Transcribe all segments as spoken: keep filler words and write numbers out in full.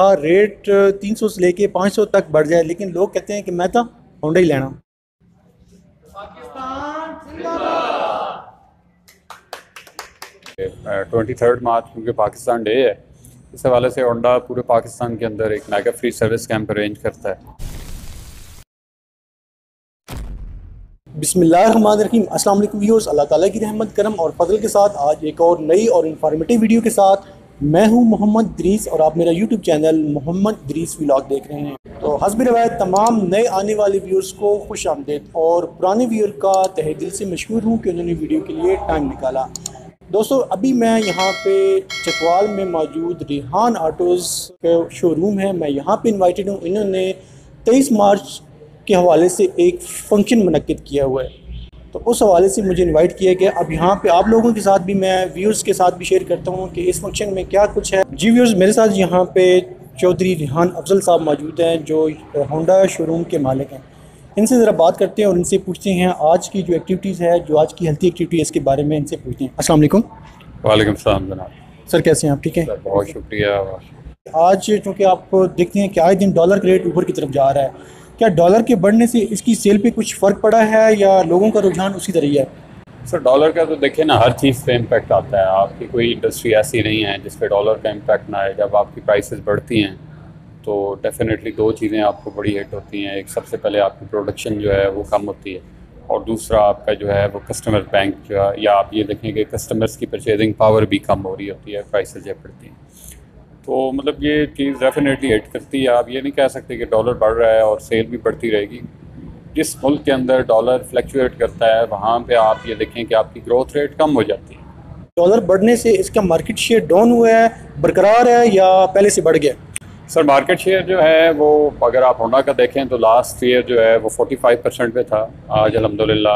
हाँ, रेट तीन सौ से लेके पाँच सौ तक बढ़ जाए, लेकिन लोग कहते हैं कि मैं तो होंडा ही लेना। ट्वेंटी थर्ड मार्च क्योंकि पाकिस्तान डे है, इस हवाले से होंडा पूरे पाकिस्तान के अंदर एक mega free service camp arrange करता है। बिस्मिल्लाहिर्रहमानिर्रहीम, अस्सलाम वालेकुम व्यूअर्स। अल्लाह ताला की रहमत करम और फजल के साथ आज एक और नई और इन्फॉर्मेटिव वीडियो के साथ मैं हूं मोहम्मद दरीस और आप मेरा यूट्यूब चैनल मोहम्मद दरीस व्लॉग देख रहे हैं। तो हस्ब रवायत तमाम नए आने वाले व्यूअर्स को खुश आमदेद और पुराने व्यूअर का तहे दिल से मशहूर हूँ कि उन्होंने वीडियो के लिए टाइम निकाला। दोस्तों, अभी मैं यहाँ पे चकवाल में मौजूद रिहान ऑटोज़ का शोरूम है, मैं यहाँ पर इन्वाइटेड हूँ। इन्होंने तेईस मार्च के हवाले से एक फ़ंक्शन मुनक्किद किया हुआ है, तो उस हवाले से मुझे इनवाइट किया गया। अब यहाँ पे आप लोगों के साथ भी मैं व्यूअर्स के साथ भी शेयर करता हूँ कि इस फंक्शन में क्या कुछ है। जी व्यूअर्स, मेरे साथ यहाँ पे चौधरी रिहान अफजल साहब मौजूद हैं जो होंडा शोरूम के मालिक हैं। इनसे ज़रा बात करते हैं और इनसे पूछते हैं आज की जो एक्टिविटीज़ है, जो आज की हेल्थी एक्टिविटी है, इसके बारे में इनसे पूछते हैं। अस्सलाम वालेकुम। वालेकुम सलाम जनाब। सर कैसे हैं आप? ठीक है, बहुत शुक्रिया। आज चूँकि आप देखते हैं कि आए दिन डॉलर का रेट ऊपर की तरफ जा रहा है, क्या डॉलर के बढ़ने से इसकी सेल पे कुछ फ़र्क पड़ा है या लोगों का रुझान उसी तरह है? सर डॉलर का तो देखिए ना, हर चीज़ पे इम्पैक्ट आता है। आपकी कोई इंडस्ट्री ऐसी नहीं है जिस पे डॉलर का इम्पैक्ट ना आए। जब आपकी प्राइसेस बढ़ती हैं तो डेफिनेटली दो चीज़ें आपको बड़ी हिट होती हैं। एक, सबसे पहले आपकी प्रोडक्शन जो है वो कम होती है, और दूसरा आपका जो है वो कस्टमर बैंक जो है, या आप ये देखें कि कस्टमर्स की परचेजिंग पावर भी कम हो रही होती है, प्राइसेस जब बढ़ती हैं। तो मतलब ये चीज़ डेफिनेटली हिट करती है। आप ये नहीं कह सकते कि डॉलर बढ़ रहा है और सेल भी बढ़ती रहेगी। जिस मुल्क के अंदर डॉलर फ्लक्चुएट करता है वहाँ पे आप ये देखें कि आपकी ग्रोथ रेट कम हो जाती है। डॉलर बढ़ने से इसका मार्केट शेयर डाउन हुआ है, बरकरार है या पहले से बढ़ गया? सर मार्केट शेयर जो है वो अगर आप होंडा का देखें तो लास्ट ईयर जो है वो फोर्टी फाइव परसेंट पे था। आज अलहमदिल्ला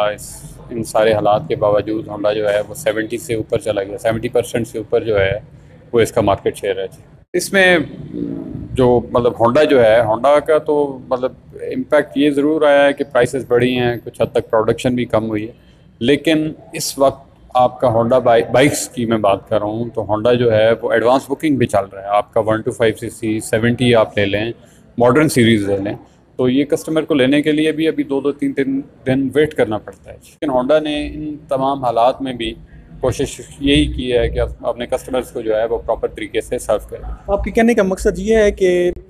इन सारे हालात के बावजूद होंडा जो है वो सेवेंटी से ऊपर चला गया। सेवेंटी परसेंट से ऊपर जो है वो इसका मार्केट शेयर है। इसमें जो मतलब होंडा जो है, होंडा का तो मतलब इम्पैक्ट ये ज़रूर आया है कि प्राइसेस बढ़ी हैं, कुछ हद तक प्रोडक्शन भी कम हुई है। लेकिन इस वक्त आपका होंडा बाइक बाइक्स की मैं बात कर रहा हूँ तो होंडा जो है वो एडवांस बुकिंग भी चल रहा है। आपका one two five C C seventy आप ले लें, मॉडर्न सीरीज़ ले लें, तो ये कस्टमर को लेने के लिए भी अभी दो दो तीन तीन दिन वेट करना पड़ता है। लेकिन होंडा ने इन तमाम हालात में भी कोशिश यही की है कि अपने कस्टमर्स को जो है वो प्रॉपर तरीके से सर्व करें। आपके कहने का मकसद ये है कि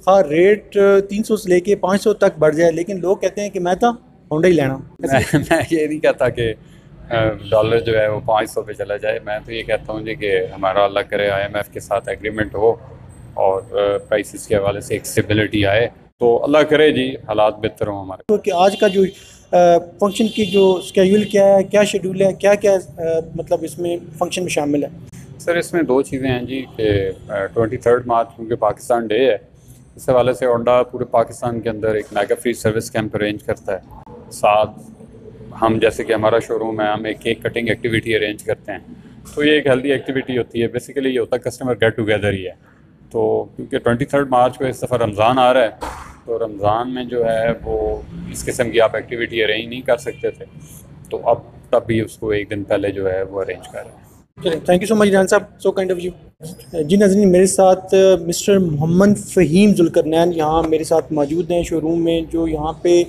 हाँ, रेट तीन सौ से लेके पाँच सौ तक बढ़ जाए, लेकिन लोग कहते हैं कि मैं तो होंडा ही लेना। मैं, मैं ये नहीं कहता कि डॉलर जो है वो पाँच सौ पे चला जाए। मैं तो ये कहता हूँ जी कि हमारा अल्लाह करे आई एम एफ के साथ एग्रीमेंट हो और प्राइसेस के हवाले से एक स्टेबिलिटी आए, तो अल्लाह करे जी हालात बेहतर हों हमारे। क्योंकि तो आज का जो फंक्शन की जो स्केड्यूल क्या है, क्या शेड्यूल है, क्या क्या आ, मतलब इसमें फंक्शन में शामिल है? सर इसमें दो चीज़ें हैं जी कि ट्वेंटी थर्ड मार्च क्योंकि पाकिस्तान डे है, इस हवाले से होंडा पूरे पाकिस्तान के अंदर एक mega free service camp arrange करता है। साथ हम जैसे कि हमारा शोरूम है, हम एक केक कटिंग एक्टिविटी अरेंज करते हैं, तो ये एक हेल्दी एक्टिविटी होती है। बेसिकली ये होता है कस्टमर गेट टुगेदर ही है। तो क्योंकि ट्वेंटी थर्ड मार्च को इस दफ़ा रमज़ान आ रहा है, तो रमज़ान में जो है वो इस किस्म की आप एक्टिविटी अरेंज नहीं कर सकते थे, तो अब तब भी उसको एक दिन पहले जो है वो अरेंज कर रहे हैं। चलिए, thank you so much Rihan साहब, सो काइंड ऑफ यू। जी नाज़रीन, मेरे साथ मिस्टर मोहम्मद फ़हीम ज़ुल्करनैन यहाँ मेरे साथ मौजूद हैं शोरूम में, जो यहाँ पे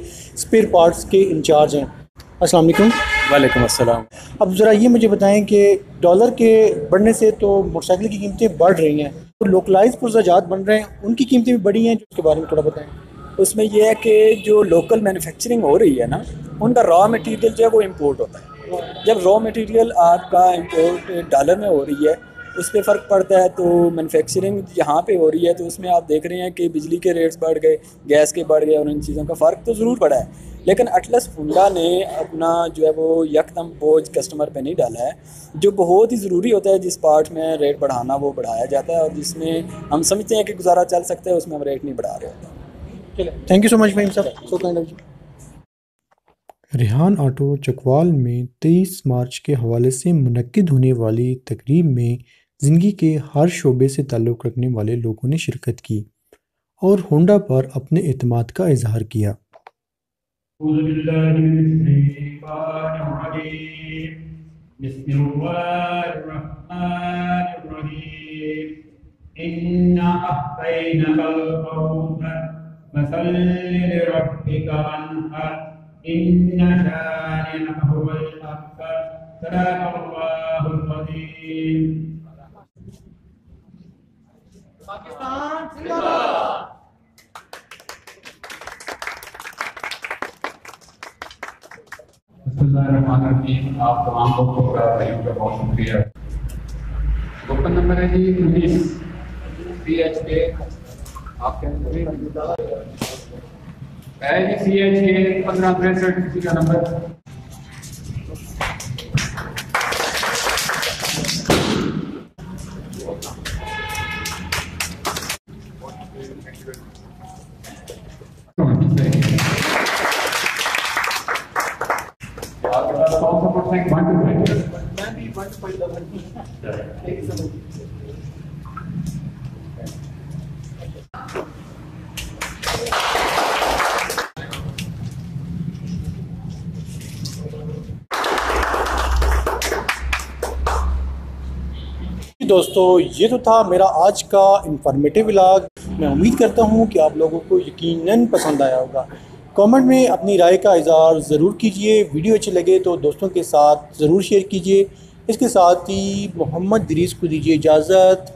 स्पेयर पार्ट्स के इंचार्ज हैं। अस्सलाम वालेकुम। वालेकुम अस्सलाम। अब ज़रा ये मुझे बताएं कि डॉलर के बढ़ने से तो मोटरसाइकिल की कीमतें बढ़ रही हैं, तो लोकलाइज पुर्ज़ाजात बन रहे हैं, उनकी कीमतें भी बढ़ी हैं, उसके बारे में थोड़ा बताएं। उसमें यह है कि जो लोकल मैन्युफैक्चरिंग हो रही है ना, उनका रॉ मटेरियल जो है वो इंपोर्ट होता है। जब रॉ मटेरियल आपका इंपोर्ट डॉलर में हो रही है, उस पर फ़र्क पड़ता है। तो मैन्युफैक्चरिंग यहाँ पे हो रही है, तो उसमें आप देख रहे हैं कि बिजली के रेट्स बढ़ गए, गैस के बढ़ गए, और इन चीज़ों का फ़र्क तो ज़रूर पड़ा है। लेकिन अटलस होंडा ने अपना जो है वो यकदम बोझ कस्टमर पे नहीं डाला है। जो बहुत ही ज़रूरी होता है, जिस पार्ट में रेट बढ़ाना वो बढ़ाया जाता है, और जिसमें हम समझते हैं कि गुजारा चल सकता है उसमें हम रेट नहीं बढ़ा रहे होते। चलिए, thank you so much Fahim साहब, so kind of you. Rihan auto Chakwal में तेईस मार्च के हवाले से मुनक्किद होने वाली तकरीब में ज़िंदगी के हर शोबे से ताल्लुक़ रखने वाले लोगों ने शिरकत की और होंडा पर अपने एतमाद का इजहार किया। इन्ना अहैनकल कौत मसल्लि रब्बिका वन्हर इन्ना शानिअक हुवल अब्तर सदाकल्लाहुल अज़ीम। पाकिस्तान जिंदाबाद। बिस्मिल्लाहिर्रहमानिर्रहीम। आप तमाम लोगों का सहयोग का बहुत शुक्रिया। टोकन नंबर है जी उन्नीस सी एच के। आपके जी सी एच के पंद्रह तिरसठ किसी का नंबर। दोस्तों, ये तो था मेरा आज का इंफॉर्मेटिव व्लॉग। मैं उम्मीद करता हूँ कि आप लोगों को यकीनन पसंद आया होगा। कमेंट में अपनी राय का इज़हार ज़रूर कीजिए। वीडियो अच्छी लगे तो दोस्तों के साथ ज़रूर शेयर कीजिए। इसके साथ ही मोहम्मद दरीस को दीजिए इजाज़त।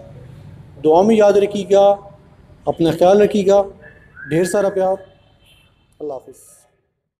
दुआ में याद रखिएगा, अपना ख्याल रखिएगा। ढेर सारा प्यार। अल्लाह हाफ़िज़।